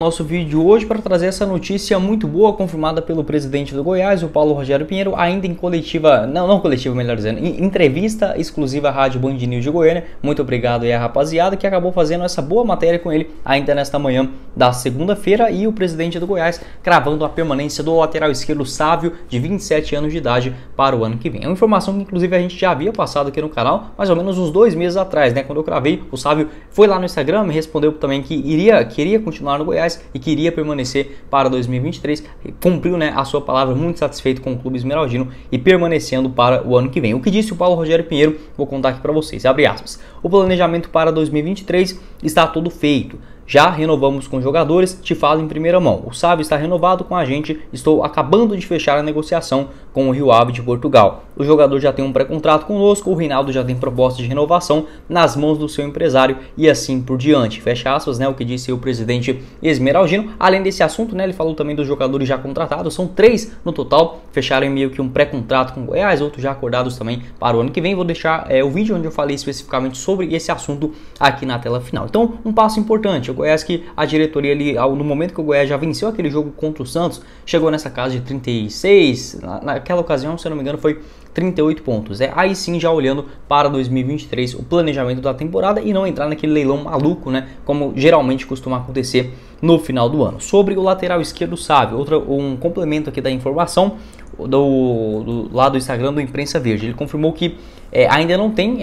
Nosso vídeo hoje para trazer essa notícia muito boa, confirmada pelo presidente do Goiás, o Paulo Rogério Pinheiro, ainda em coletiva, não coletiva, melhor dizendo, em entrevista exclusiva à Rádio Band News de Goiânia. Muito obrigado aí à rapaziada que acabou fazendo essa boa matéria com ele ainda nesta manhã da segunda-feira. E o presidente do Goiás cravando a permanência do lateral esquerdo Sávio, de 27 anos de idade, para o ano que vem. É uma informação que inclusive a gente já havia passado aqui no canal, mais ou menos uns 2 meses atrás, né? Quando eu cravei, o Sávio foi lá no Instagram, me respondeu também que queria continuar no Goiás e queria permanecer para 2023, cumpriu, né, a sua palavra, muito satisfeito com o clube esmeraldino e permanecendo para o ano que vem. O que disse o Paulo Rogério Pinheiro, vou contar aqui para vocês, abre aspas: o planejamento para 2023 está todo feito. Já renovamos com jogadores, te falo em primeira mão. O Sávio está renovado com a gente, estou acabando de fechar a negociação com o Rio Ave de Portugal. O jogador já tem um pré-contrato conosco, o Reinaldo já tem proposta de renovação nas mãos do seu empresário e assim por diante. Fecha aspas, né, o que disse o presidente esmeraldino. Além desse assunto, né, ele falou também dos jogadores já contratados, são 3 no total, fecharam meio que um pré-contrato com o Goiás, outros já acordados também para o ano que vem. Vou deixar o vídeo onde eu falei especificamente sobre esse assunto aqui na tela final. Então, um passo importante, Goiás, que a diretoria ali, no momento que o Goiás já venceu aquele jogo contra o Santos, chegou nessa casa de 36, naquela ocasião, se eu não me engano, foi 38 pontos. Aí sim, já olhando para 2023, o planejamento da temporada e não entrar naquele leilão maluco, né, como geralmente costuma acontecer no final do ano. Sobre o lateral esquerdo Sávio, um complemento aqui da informação do lado do Instagram do Imprensa Verde, ele confirmou que ainda não tem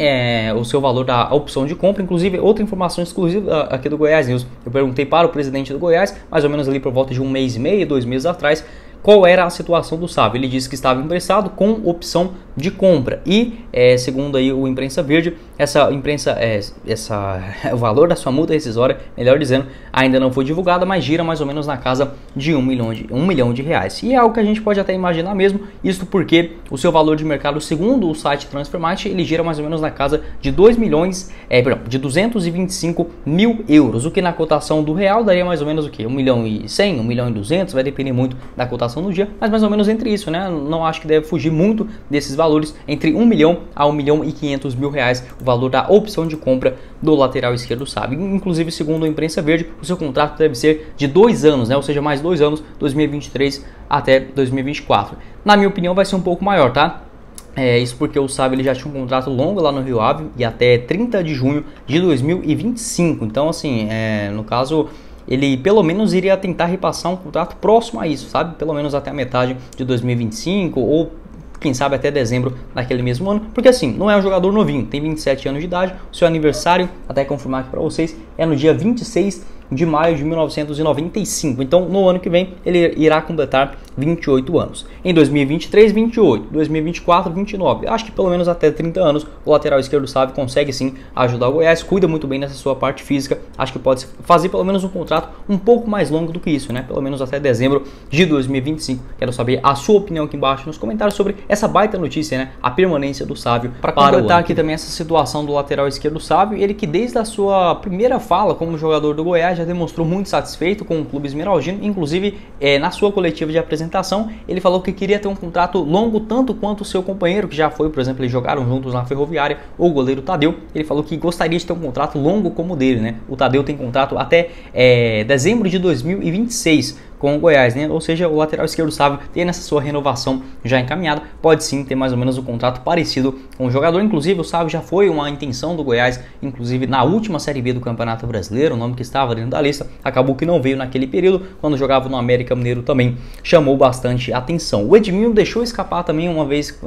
o seu valor da opção de compra. Inclusive, outra informação exclusiva aqui do Goiás News, eu perguntei para o presidente do Goiás, mais ou menos ali por volta de 1 mês e meio, 2 meses atrás, qual era a situação do Sávio. Ele disse que estava emprestado com opção de compra e, segundo aí o Imprensa Verde, o valor da sua multa rescisória, melhor dizendo, ainda não foi divulgada, mas gira mais ou menos na casa de R$1 milhão. E é algo que a gente pode até imaginar mesmo, isto porque o seu valor de mercado, segundo o site Transformate, ele gira mais ou menos na casa de €225 mil, o que na cotação do real daria mais ou menos o que? R$1.100.000, R$1.200.000, vai depender muito da cotação no dia, mas mais ou menos entre isso, né? Não acho que deve fugir muito desses valores, entre R$1 milhão a R$1.500.000, o valor da opção de compra do lateral esquerdo Sávio. Inclusive, segundo a Imprensa Verde, o seu contrato deve ser de 2 anos, né? Ou seja, mais 2 anos, 2023 até 2024. Na minha opinião, vai ser um pouco maior, tá? Isso porque o Sávio ele já tinha um contrato longo lá no Rio Ave e até 30 de junho de 2025. Então, assim, no caso, ele pelo menos iria tentar repassar um contrato próximo a isso, sabe? Pelo menos até a metade de 2025 ou quem sabe até dezembro daquele mesmo ano, porque assim, não é um jogador novinho, tem 27 anos de idade, o seu aniversário, até confirmar aqui para vocês, é no dia 26 de maio de 1995, então no ano que vem ele irá completar 28 anos. Em 2023, 28, 2024, 29, acho que pelo menos até 30 anos o lateral esquerdo Sávio consegue sim ajudar o Goiás, cuida muito bem nessa sua parte física, acho que pode fazer pelo menos um contrato um pouco mais longo do que isso, né? Pelo menos até dezembro de 2025, quero saber a sua opinião aqui embaixo nos comentários sobre essa baita notícia, né? A permanência do Sávio para completar aqui também essa situação do lateral esquerdo Sávio, ele que desde a sua primeira fala como jogador do Goiás já demonstrou muito satisfeito com o clube esmeraldino. Inclusive, na sua coletiva de apresentação, ele falou que queria ter um contrato longo tanto quanto o seu companheiro, que já foi, por exemplo, eles jogaram juntos na Ferroviária, o goleiro Tadeu. Ele falou que gostaria de ter um contrato longo como o dele, né? O Tadeu tem contrato até dezembro de 2026. Com o Goiás, né? Ou seja, o lateral esquerdo Sávio, tendo essa sua renovação já encaminhada, pode sim ter mais ou menos um contrato parecido com o jogador. Inclusive, o Sávio já foi uma intenção do Goiás, inclusive na última Série B do Campeonato Brasileiro, o nome que estava dentro da lista, acabou que não veio naquele período. Quando jogava no América Mineiro também chamou bastante atenção. O Edmilson deixou escapar também uma vez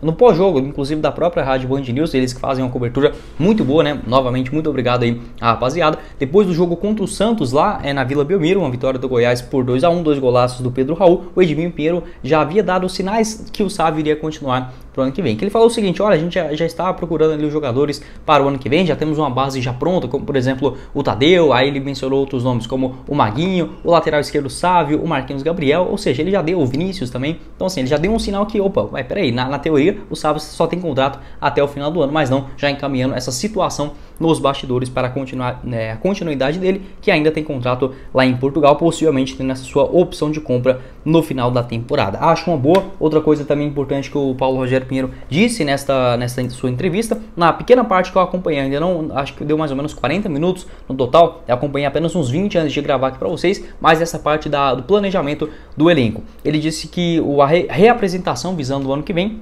no pós-jogo, inclusive da própria Rádio Band News, eles que fazem uma cobertura muito boa, né? Novamente, muito obrigado aí à rapaziada. Depois do jogo contra o Santos, lá na Vila Belmiro, uma vitória do Goiás por 2 a 1, 2 golaços do Pedro Raul, o Edmilson Pinheiro já havia dado sinais que o Sávio iria continuar para o ano que vem. Que ele falou o seguinte: olha, a gente já está procurando ali os jogadores para o ano que vem, já temos uma base já pronta, como por exemplo o Tadeu, aí ele mencionou outros nomes como o Maguinho, o lateral esquerdo Sávio, o Marquinhos Gabriel, ou seja, ele já deu o Vinícius também, então assim, ele já deu um sinal que, opa, mas peraí, na teoria o Sávio só tem contrato até o final do ano, mas não, já encaminhando essa situação nos bastidores para continuar, né, a continuidade dele, que ainda tem contrato lá em Portugal, possivelmente tendo essa sua opção de compra no final da temporada. Acho uma boa. Outra coisa também importante que o Paulo Rogério Rogério Pinheiro disse nesta sua entrevista. Na pequena parte que eu acompanhei, ainda não, acho que deu mais ou menos 40 minutos no total, eu acompanhei apenas uns 20 antes de gravar aqui para vocês, mas essa parte do planejamento do elenco. Ele disse que a reapresentação visando o ano que vem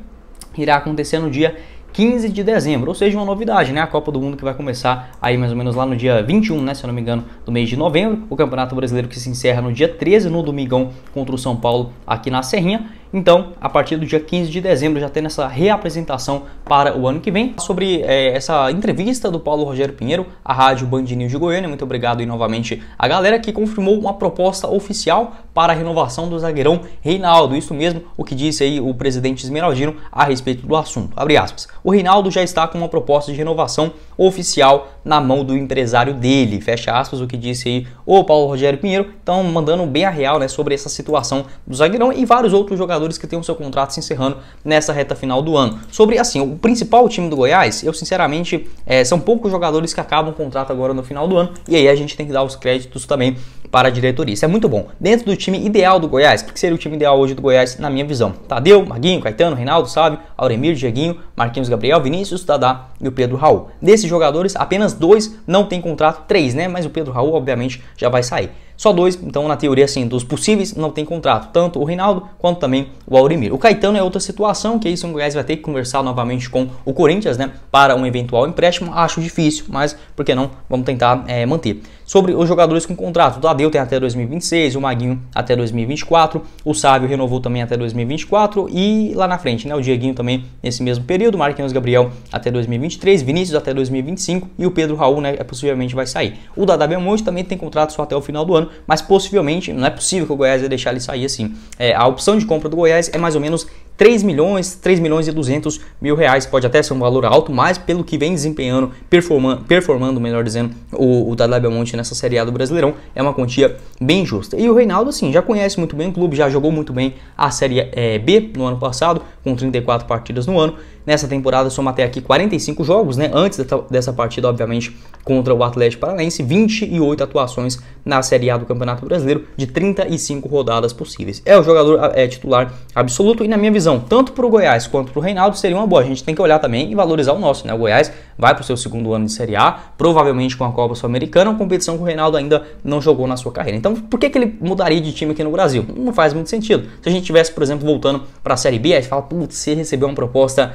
irá acontecer no dia 15 de dezembro, ou seja, uma novidade, né? A Copa do Mundo que vai começar aí mais ou menos lá no dia 21, né? Se eu não me engano, do mês de novembro. O Campeonato Brasileiro que se encerra no dia 13, no domingão, contra o São Paulo aqui na Serrinha. Então, a partir do dia 15 de dezembro, já tendo essa reapresentação para o ano que vem. Sobre essa entrevista do Paulo Rogério Pinheiro, a Rádio Band News de Goiânia, muito obrigado aí novamente à galera que confirmou uma proposta oficial para a renovação do zagueirão Reinaldo. Isso mesmo, o que disse aí o presidente Esmeraldino a respeito do assunto. Abre aspas. O Reinaldo já está com uma proposta de renovação oficial na mão do empresário dele. Fecha aspas, o que disse aí o Paulo Rogério Pinheiro. Então, mandando bem a real, né, sobre essa situação do zagueirão e vários outros jogadores que tem o seu contrato se encerrando nessa reta final do ano. Sobre, assim, o principal time do Goiás, eu sinceramente, são poucos jogadores que acabam o contrato agora no final do ano, e aí a gente tem que dar os créditos também para a diretoria. Isso é muito bom. Dentro do time ideal do Goiás, o que seria o time ideal hoje do Goiás, na minha visão? Tadeu, Maguinho, Caetano, Reinaldo, Sávio, Auremir, Dieguinho, Marquinhos Gabriel, Vinícius, Dadá e o Pedro Raul. Desses jogadores, apenas dois não tem contrato, três, né? Mas o Pedro Raul, obviamente, já vai sair. Só dois, então, na teoria, assim, dos possíveis, não tem contrato. Tanto o Reinaldo, quanto também o Auremir. O Caetano é outra situação, que aí o Goiás vai ter que conversar novamente com o Corinthians, né? Para um eventual empréstimo. Acho difícil, mas, por que não? Vamos tentar manter. Sobre os jogadores com contrato, o Tadeu tem até 2026, o Maguinho até 2024, o Sávio renovou também até 2024 e lá na frente, né? O Dieguinho também nesse mesmo período, o Marquinhos Gabriel até 2023, Vinícius até 2025 e o Pedro Raul, né? Possivelmente vai sair. O Dadá Belmonte também tem contrato só até o final do ano, mas possivelmente, não é possível que o Goiás vai deixar ele sair assim. A opção de compra do Goiás é mais ou menos 3 milhões e 200 mil reais, pode até ser um valor alto, mas pelo que vem desempenhando, performando, melhor dizendo, o Dadá Belmonte nessa Série A do Brasileirão, é uma quantia bem justa. E o Reinaldo, assim, já conhece muito bem o clube, já jogou muito bem a Série B no ano passado, com 34 partidas no ano. Nessa temporada soma até aqui 45 jogos, né? Antes dessa partida, obviamente, contra o Atlético Paranaense, 28 atuações na Série A do Campeonato Brasileiro, de 35 rodadas possíveis. É o jogador titular absoluto e, na minha visão, tanto para o Goiás quanto para o Reinaldo seria uma boa. A gente tem que olhar também e valorizar o nosso, né? O Goiás vai para o seu segundo ano de Série A, provavelmente com a Copa Sul-Americana, uma competição que o Reinaldo ainda não jogou na sua carreira. Então, por que ele mudaria de time aqui no Brasil? Não faz muito sentido. Se a gente tivesse, por exemplo, voltando para a Série B, aí fala, putz, se recebeu uma proposta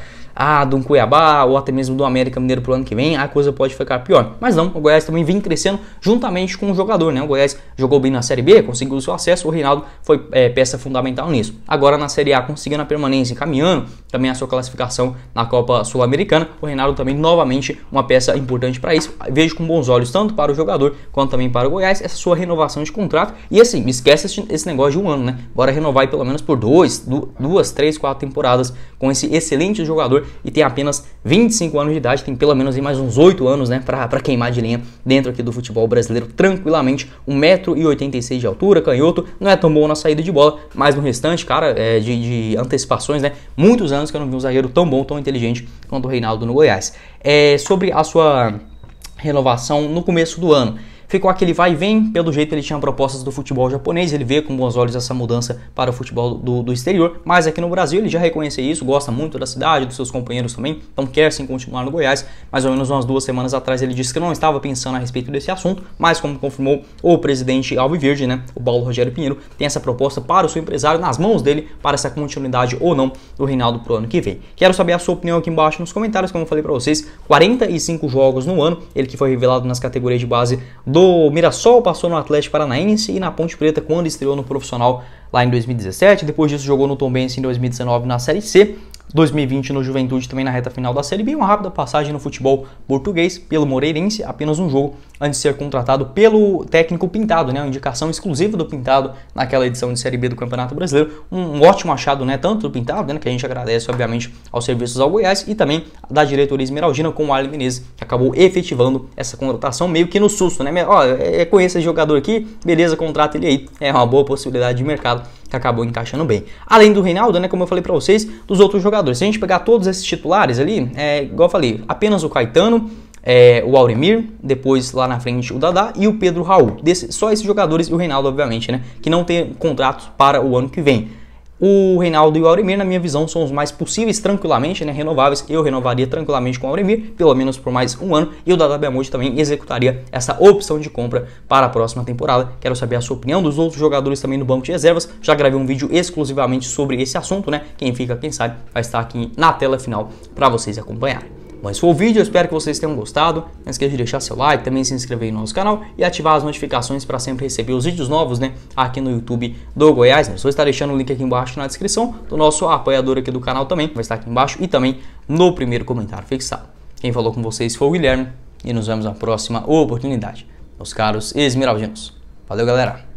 de um Cuiabá ou até mesmo do América Mineiro para o ano que vem, a coisa pode ficar pior. Mas não, o Goiás também vem crescendo juntamente com o jogador, né? O Goiás jogou bem na Série B, conseguiu o seu acesso, o Reinaldo foi peça fundamental nisso. Agora na Série A, conseguindo a permanência, encaminhando também a sua classificação na Copa Sul-Americana, o Reinaldo também novamente uma peça importante para isso. Vejo com bons olhos tanto para o jogador quanto também para o Goiás essa sua renovação de contrato. E assim, esquece esse negócio de um ano, né? Bora renovar pelo menos por duas, três, quatro temporadas com esse excelente jogador e tem apenas 25 anos de idade, tem pelo menos aí mais uns 8 anos, né, para queimar de lenha dentro aqui do futebol brasileiro tranquilamente. 1,86 m de altura, canhoto, não é tão bom na saída de bola, mas no restante, cara, de antecipações, né, muitos anos que eu não vi um zagueiro tão bom, tão inteligente quanto o Reinaldo no Goiás. Sobre a sua renovação no começo do ano, ficou aquele vai e vem, pelo jeito ele tinha propostas do futebol japonês, ele vê com bons olhos essa mudança para o futebol do exterior, mas aqui no Brasil ele já reconhece isso, gosta muito da cidade, dos seus companheiros também, então quer sim continuar no Goiás. Mais ou menos umas 2 semanas atrás ele disse que não estava pensando a respeito desse assunto, mas como confirmou o presidente alviverde, né, o Paulo Rogério Pinheiro, tem essa proposta para o seu empresário, nas mãos dele, para essa continuidade ou não do Reinaldo para o ano que vem. Quero saber a sua opinião aqui embaixo nos comentários, como eu falei para vocês, 45 jogos no ano, ele que foi revelado nas categorias de base do Mirassol, passou no Atlético Paranaense e na Ponte Preta quando estreou no profissional lá em 2017, depois disso jogou no Tombense em 2019 na Série C, 2020 no Juventude também na reta final da Série B, uma rápida passagem no futebol português pelo Moreirense, apenas um jogo antes de ser contratado pelo técnico Pintado, né, uma indicação exclusiva do Pintado naquela edição de Série B do Campeonato Brasileiro, um ótimo achado, né, tanto do Pintado, né, que a gente agradece obviamente aos serviços ao Goiás e também da diretoria esmeraldina com o Arlen Menezes, que acabou efetivando essa contratação meio que no susto, né, ó, conheço esse jogador aqui, beleza, contrata ele aí, é uma boa possibilidade de mercado que acabou encaixando bem. Além do Reinaldo, né, como eu falei para vocês, dos outros jogadores, se a gente pegar todos esses titulares ali, igual eu falei, apenas o Caetano, o Auremir, depois lá na frente o Dadá e o Pedro Raul. Só esses jogadores e o Reinaldo, obviamente, né, que não tem contratos para o ano que vem. O Reinaldo e o Auremir, na minha visão, são os mais possíveis tranquilamente, né, renováveis. Eu renovaria tranquilamente com o Auremir, pelo menos por mais um ano. E o Dadá Belmonte também executaria essa opção de compra para a próxima temporada. Quero saber a sua opinião dos outros jogadores também no banco de reservas. Já gravei um vídeo exclusivamente sobre esse assunto, né? Quem fica, quem sabe, vai estar aqui na tela final para vocês acompanharem. Bom, esse foi o vídeo, eu espero que vocês tenham gostado. Não esqueça de deixar seu like, também se inscrever no nosso canal e ativar as notificações para sempre receber os vídeos novos, né, aqui no YouTube do Goiás. Né? Só está deixando o link aqui embaixo na descrição do nosso apoiador aqui do canal também, vai estar aqui embaixo e também no primeiro comentário fixado. Quem falou com vocês foi o Guilherme e nos vemos na próxima oportunidade. Meus caros Esmeraldinos, valeu galera!